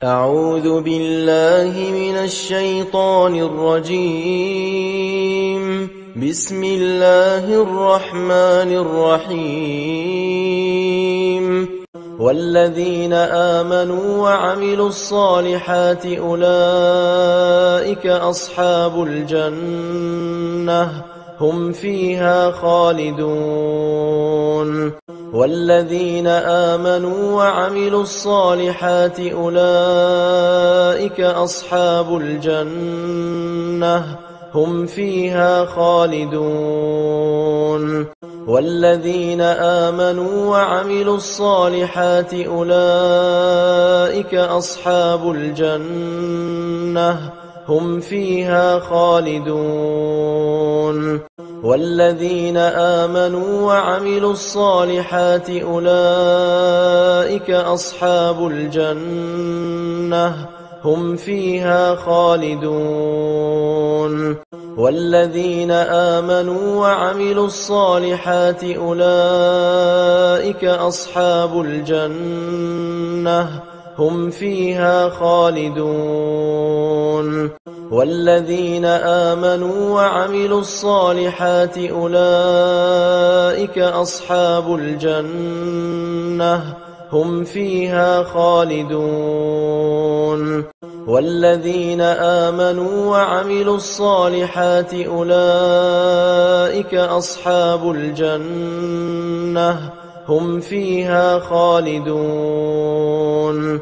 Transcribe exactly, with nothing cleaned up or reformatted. أعوذ بالله من الشيطان الرجيم. بسم الله الرحمن الرحيم. والذين آمنوا وعملوا الصالحات أولئك أصحاب الجنة هم فيها خالدون. والذين آمنوا وعملوا الصالحات أولئك أصحاب الجنة هم فيها خالدون. والذين آمنوا وعملوا الصالحات أولئك أصحاب الجنة هم فيها خالدون. والذين آمنوا وعملوا الصالحات أولئك أصحاب الجنة هم فيها خالدون. والذين آمنوا وعملوا الصالحات أولئك أصحاب الجنة هم فيها خالدون. والذين آمنوا وعملوا الصالحات أولئك أصحاب الجنة هم فيها خالدون. والذين آمنوا وعملوا الصالحات أولئك أصحاب الجنة هم فيها خالدون.